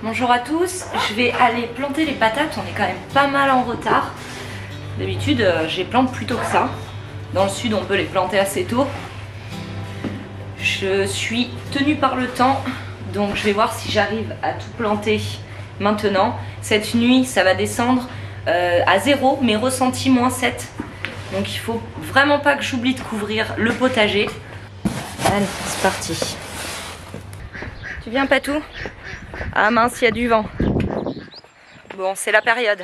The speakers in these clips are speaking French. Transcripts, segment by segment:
Bonjour à tous, je vais aller planter les patates, on est quand même pas mal en retard. D'habitude, je les plante plus tôt que ça. Dans le sud, on peut les planter assez tôt. Je suis tenue par le temps, donc je vais voir si j'arrive à tout planter maintenant. Cette nuit, ça va descendre à 0, mais ressenti -7. Donc il faut vraiment pas que j'oublie de couvrir le potager. Allez, c'est parti. Tu viens, Patou ? Ah mince, il y a du vent. Bon, c'est la période.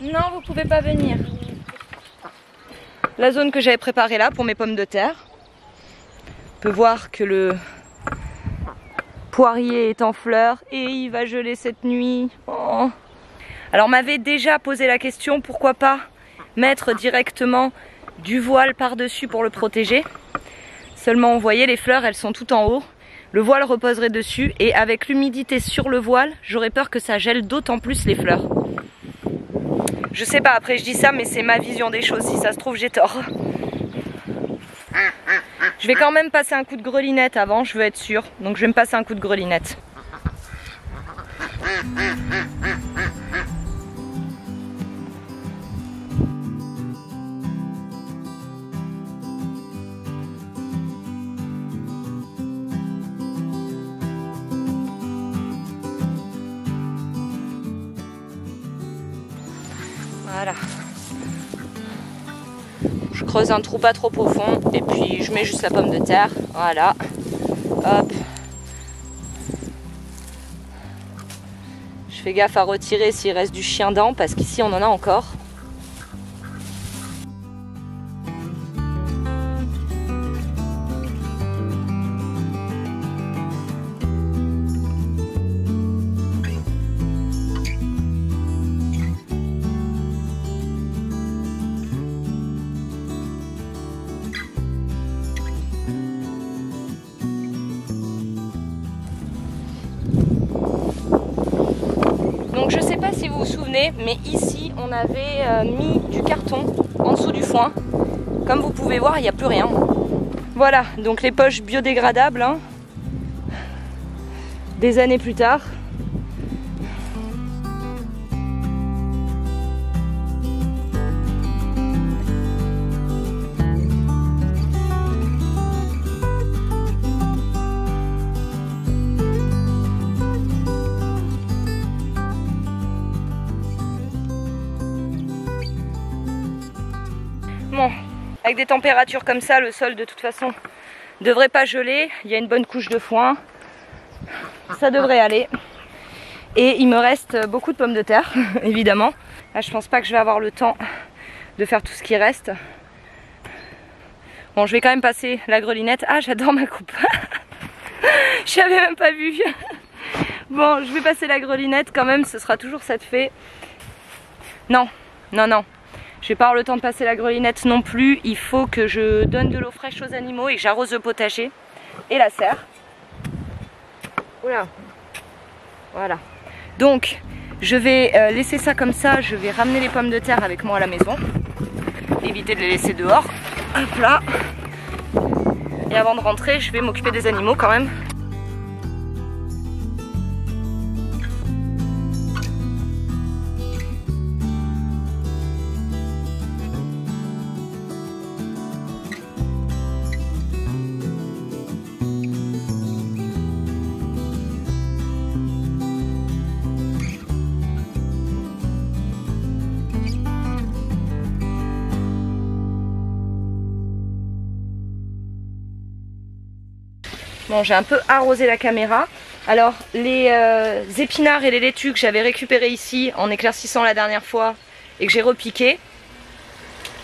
Non, vous pouvez pas venir. La zone que j'avais préparée là pour mes pommes de terre. On peut voir que le poirier est en fleurs et il va geler cette nuit. Oh. Alors, on m'avait déjà posé la question, pourquoi pas mettre directement du voile par-dessus pour le protéger. Seulement, on voyait les fleurs, elles sont toutes en haut. Le voile reposerait dessus et avec l'humidité sur le voile, j'aurais peur que ça gèle d'autant plus les fleurs. Je sais pas, après je dis ça, mais c'est ma vision des choses. Si ça se trouve, j'ai tort. Je vais quand même passer un coup de grelinette avant, je veux être sûre. Donc je vais me passer un coup de grelinette. Voilà. Je creuse un trou pas trop profond et puis je mets juste la pomme de terre. Voilà. Hop. Je fais gaffe à retirer s'il reste du chien dent parce qu'ici on en a encore. Mais ici on avait mis du carton en dessous du foin. Comme vous pouvez voir, il n'y a plus rien. Voilà, donc les poches biodégradables, hein, des années plus tard. Bon, avec des températures comme ça, le sol de toute façon devrait pas geler. Il y a une bonne couche de foin, ça devrait aller. Et il me reste beaucoup de pommes de terre, évidemment. Là, je pense pas que je vais avoir le temps de faire tout ce qui reste. Bon, je vais quand même passer la grelinette. Ah, j'adore ma coupe. Je l'avais même pas vu. Bon, je vais passer la grelinette quand même. Ce sera toujours cette fée. Non, non, non. Je vais pas avoir le temps de passer la grelinette non plus. Il faut que je donne de l'eau fraîche aux animaux et que j'arrose le potager et la serre. Oula. Voilà. Donc, je vais laisser ça comme ça. Je vais ramener les pommes de terre avec moi à la maison. Éviter de les laisser dehors. Hop là. Et avant de rentrer, je vais m'occuper des animaux quand même. Bon, j'ai un peu arrosé la caméra. Alors, les épinards et les laitues que j'avais récupérés ici en éclaircissant la dernière fois et que j'ai repiqués,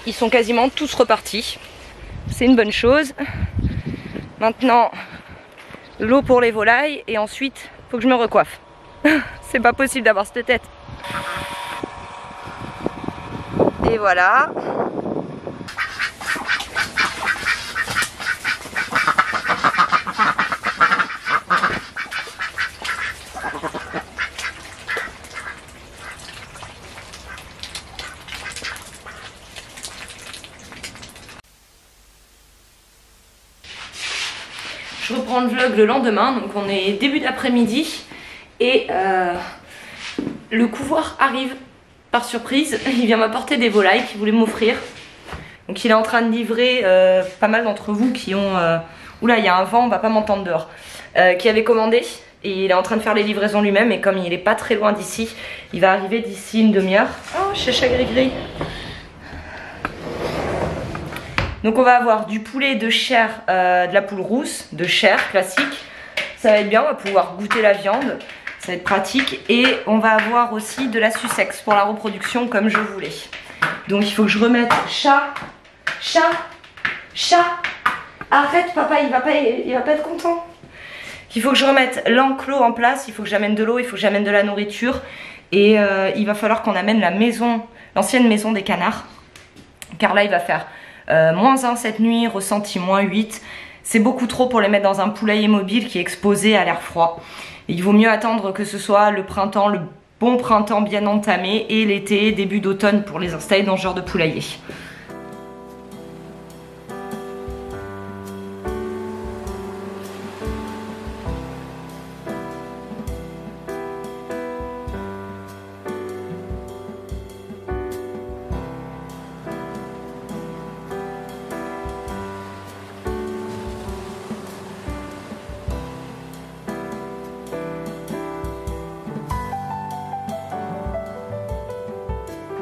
ils sont quasiment tous repartis. C'est une bonne chose. Maintenant, l'eau pour les volailles et ensuite, faut que je me recoiffe. C'est pas possible d'avoir cette tête. Et voilà. Je reprends le vlog le lendemain, donc on est début d'après-midi et le couvreur arrive par surprise. Il vient m'apporter des volailles qu'il voulait m'offrir. Donc il est en train de livrer pas mal d'entre vous qui ont... Oula, il y a un vent, on va pas m'entendre dehors. Qui avait commandé et il est en train de faire les livraisons lui-même, et comme il est pas très loin d'ici, il va arriver d'ici une demi-heure. Oh, chez Chagri-Gris. Donc on va avoir du poulet de chair, de la poule rousse, de chair classique. Ça va être bien, on va pouvoir goûter la viande, ça va être pratique. Et on va avoir aussi de la Sussex pour la reproduction comme je voulais. Donc il faut que je remette chat. Arrête papa, il va pas être content. Il faut que je remette l'enclos en place, il faut que j'amène de l'eau, il faut que j'amène de la nourriture. Et il va falloir qu'on amène la maison, l'ancienne maison des canards. Car là il va faire... -1 cette nuit, ressenti -8. C'est beaucoup trop pour les mettre dans un poulailler mobile qui est exposé à l'air froid. Il vaut mieux attendre que ce soit le printemps, le bon printemps bien entamé, et l'été, début d'automne, pour les installer dans ce genre de poulailler.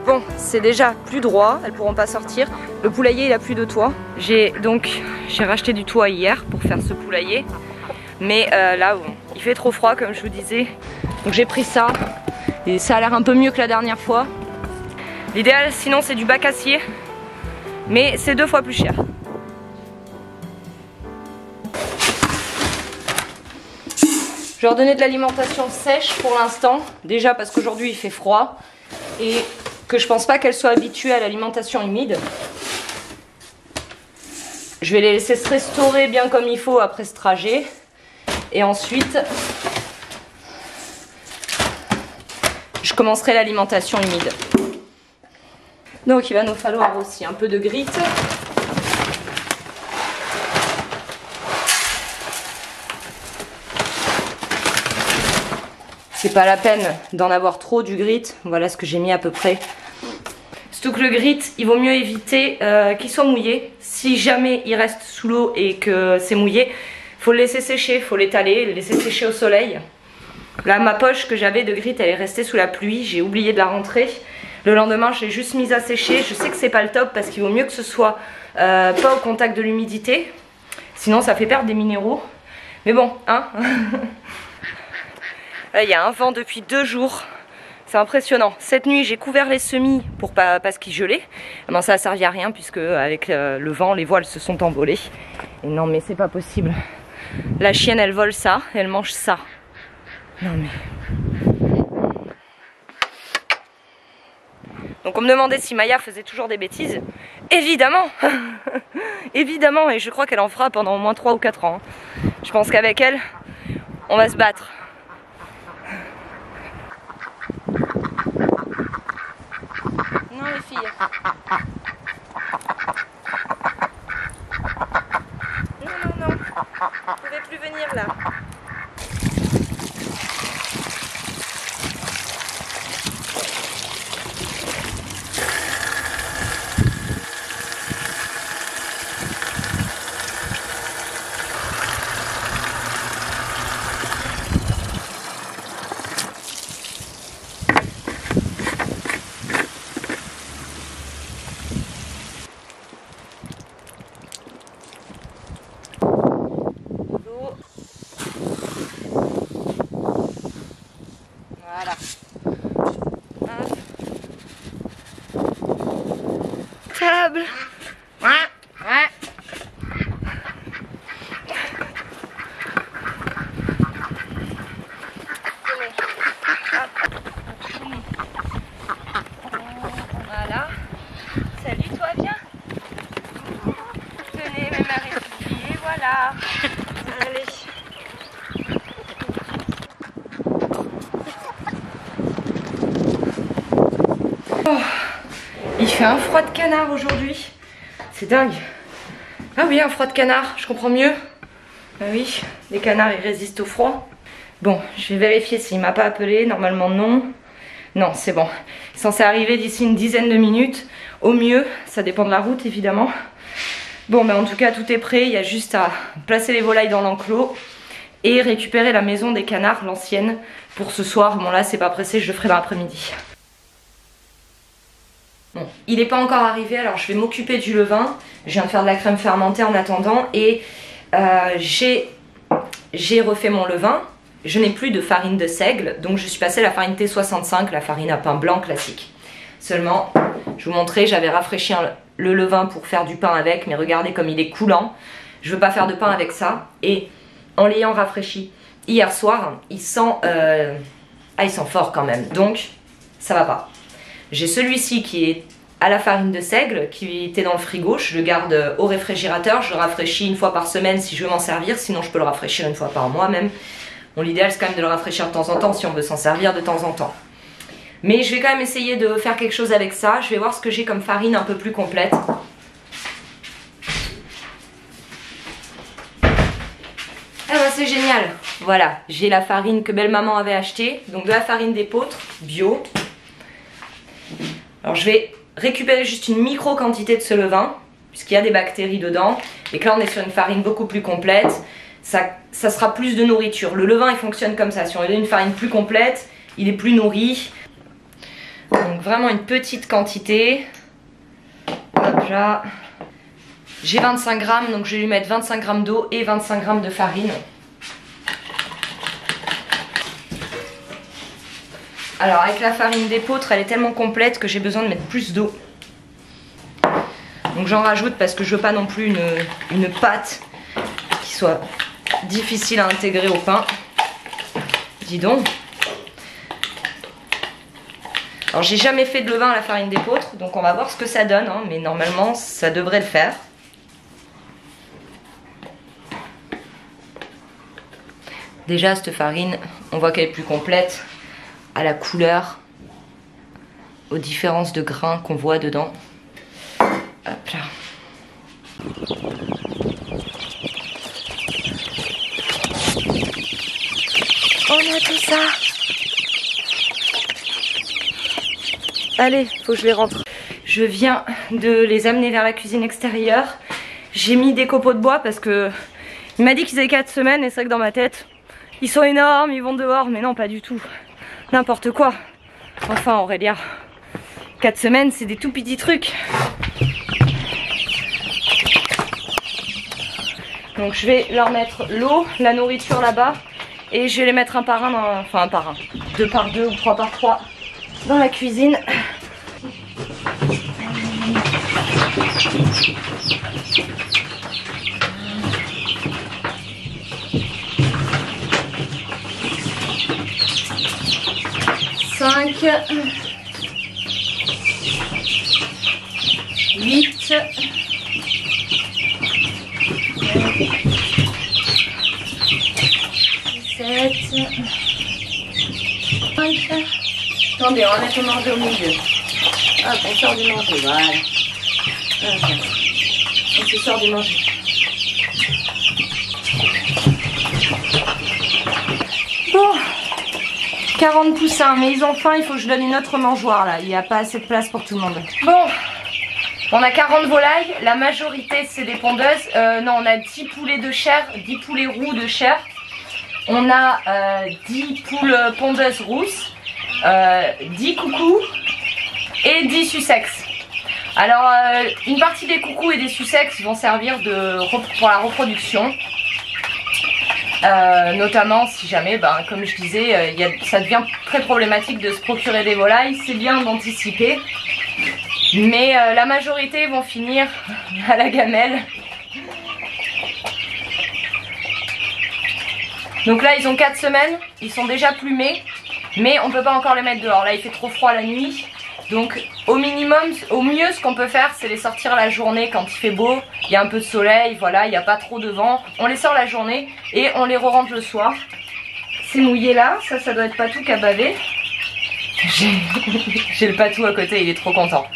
Bon, c'est déjà plus droit, elles pourront pas sortir. Le poulailler il a plus de toit. J'ai racheté du toit hier pour faire ce poulailler. Mais là bon, il fait trop froid comme je vous disais. Donc j'ai pris ça. Et ça a l'air un peu mieux que la dernière fois. L'idéal sinon c'est du bac acier. Mais c'est 2 fois plus cher. Je vais leur donner de l'alimentation sèche pour l'instant. Déjà parce qu'aujourd'hui il fait froid. Et que je pense pas qu'elles soient habituées à l'alimentation humide. Je vais les laisser se restaurer bien comme il faut après ce trajet. Et ensuite, je commencerai l'alimentation humide. Donc il va nous falloir aussi un peu de grit. C'est pas la peine d'en avoir trop du grit. Voilà ce que j'ai mis à peu près. Surtout que le grit, il vaut mieux éviter qu'il soit mouillé. Si jamais il reste sous l'eau et que c'est mouillé, il faut le laisser sécher, il faut l'étaler, le laisser sécher au soleil. Là, ma poche que j'avais de grit, elle est restée sous la pluie, j'ai oublié de la rentrer. Le lendemain, je l'ai juste mise à sécher. Je sais que c'est pas le top parce qu'il vaut mieux que ce soit pas au contact de l'humidité. Sinon, ça fait perdre des minéraux. Mais bon, hein. Là, il y a un vent depuis 2 jours. C'est impressionnant. Cette nuit, j'ai couvert les semis pour pas qu'ils gelaient. Non, ça a servi à rien puisque avec le vent, les voiles se sont envolées. Et non, mais c'est pas possible. La chienne, elle vole ça, elle mange ça. Non mais. Donc on me demandait si Maya faisait toujours des bêtises. Évidemment. Évidemment. Et je crois qu'elle en fera pendant au moins 3 ou 4 ans. Je pense qu'avec elle, on va se battre. Non les filles. Non. Vous pouvez plus venir là. Voilà. Table. Ouais. Voilà. Salut toi, viens. Tenez, même à réfugier, voilà. Allez. Il fait un froid de canard aujourd'hui. C'est dingue. Ah oui, un froid de canard, je comprends mieux. Bah oui, les canards ils résistent au froid. Bon, je vais vérifier s'il m'a pas appelé, normalement non. Non, c'est bon. C'est censé arriver d'ici une dizaine de minutes, au mieux, ça dépend de la route évidemment. Bon, bah en tout cas tout est prêt, il y a juste à placer les volailles dans l'enclos et récupérer la maison des canards, l'ancienne, pour ce soir. Bon là c'est pas pressé, je le ferai dans l'après-midi. Bon, il n'est pas encore arrivé, alors je vais m'occuper du levain. Je viens de faire de la crème fermentée en attendant et j'ai refait mon levain. Je n'ai plus de farine de seigle, donc je suis passée à la farine T65, la farine à pain blanc classique. Seulement, je vous montrais, j'avais rafraîchi le levain pour faire du pain avec, mais regardez comme il est coulant. Je ne veux pas faire de pain avec ça. Et en l'ayant rafraîchi hier soir, il sent, il sent fort quand même, donc ça va pas. J'ai celui-ci qui est à la farine de seigle, qui était dans le frigo, je le garde au réfrigérateur, je le rafraîchis une fois par semaine si je veux m'en servir, sinon je peux le rafraîchir une fois par mois même. Bon, l'idéal c'est quand même de le rafraîchir de temps en temps si on veut s'en servir de temps en temps. Mais je vais quand même essayer de faire quelque chose avec ça, je vais voir ce que j'ai comme farine un peu plus complète. Ah bah c'est génial! Voilà, j'ai la farine que belle maman avait achetée, donc de la farine d'épeautre, bio. Alors je vais récupérer juste une micro quantité de ce levain, puisqu'il y a des bactéries dedans, et que là on est sur une farine beaucoup plus complète, ça sera plus de nourriture. Le levain il fonctionne comme ça, si on lui donne une farine plus complète, il est plus nourri. Donc vraiment une petite quantité. Hop là. J'ai 25 grammes, donc je vais lui mettre 25 grammes d'eau et 25 grammes de farine. Alors avec la farine d'épeautre, elle est tellement complète que j'ai besoin de mettre plus d'eau. Donc j'en rajoute parce que je veux pas non plus une pâte qui soit difficile à intégrer au pain. Dis donc. Alors j'ai jamais fait de levain à la farine d'épeautre, donc on va voir ce que ça donne, hein, mais normalement ça devrait le faire. Déjà cette farine, on voit qu'elle est plus complète. À la couleur, aux différences de grains qu'on voit dedans. Hop là. On a tout ça. Allez, faut que je les rentre. Je viens de les amener vers la cuisine extérieure. J'ai mis des copeaux de bois parce que il m'a dit qu'ils avaient 4 semaines et c'est vrai que dans ma tête, ils sont énormes, ils vont dehors, mais non, pas du tout. N'importe quoi. Enfin Aurélia, 4 semaines c'est des tout petits trucs. Donc je vais leur mettre l'eau, la nourriture là-bas et je vais les mettre un par un, dans... enfin un par un, 2 par 2 ou 3 par 3 dans la cuisine. cinq, 8, 7, 5. Attendez, on va mettre le manger au milieu. Hop, on sort du manger, voilà. Okay. On se sort du manger. Bon. 40 poussins, mais ils ont faim, il faut que je donne une autre mangeoire là, il n'y a pas assez de place pour tout le monde. Bon, on a 40 volailles, la majorité c'est des pondeuses, non on a 10 poulets de chair, 10 poulets roux de chair, on a 10 poules pondeuses rousses, 10 coucous et 10 sussexes. Alors une partie des coucous et des sussexes vont servir pour la reproduction. Notamment si jamais, ben, comme je disais, ça devient très problématique de se procurer des volailles, c'est bien d'anticiper, mais la majorité vont finir à la gamelle. Donc là ils ont 4 semaines, ils sont déjà plumés, mais on peut pas encore les mettre dehors, là il fait trop froid la nuit, donc au minimum, au mieux ce qu'on peut faire c'est les sortir la journée quand il fait beau. Il y a un peu de soleil, voilà, il n'y a pas trop de vent. On les sort la journée et on les re-rentre le soir. C'est mouillé là, ça doit être Patou qui a bavé. J'ai le Patou à côté, il est trop content.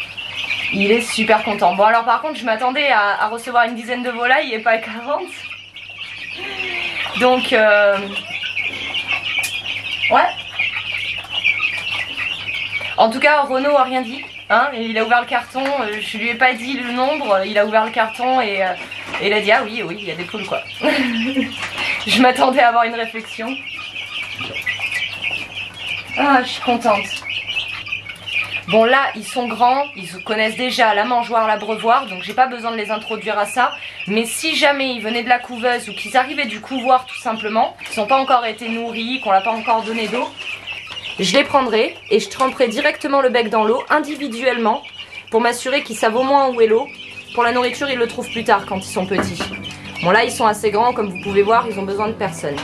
Il est super content. Bon alors par contre, je m'attendais à recevoir une dizaine de volailles et pas 40. Donc ouais. En tout cas, Renaud a rien dit. Hein, il a ouvert le carton, je lui ai pas dit le nombre, il a ouvert le carton et il a dit ah oui, oui, il y a des poules quoi. Je m'attendais à avoir une réflexion. Ah, je suis contente. Bon là, ils sont grands, ils connaissent déjà la mangeoire, l'abreuvoir, donc j'ai pas besoin de les introduire à ça. Mais si jamais ils venaient de la couveuse ou qu'ils arrivaient du couvoir tout simplement, qu'ils n'ont pas encore été nourris, qu'on l'a pas encore donné d'eau, je les prendrai et je tremperai directement le bec dans l'eau individuellement pour m'assurer qu'ils savent au moins où est l'eau. Pour la nourriture, ils le trouvent plus tard quand ils sont petits. Bon là, ils sont assez grands, comme vous pouvez voir, ils ont besoin de personne.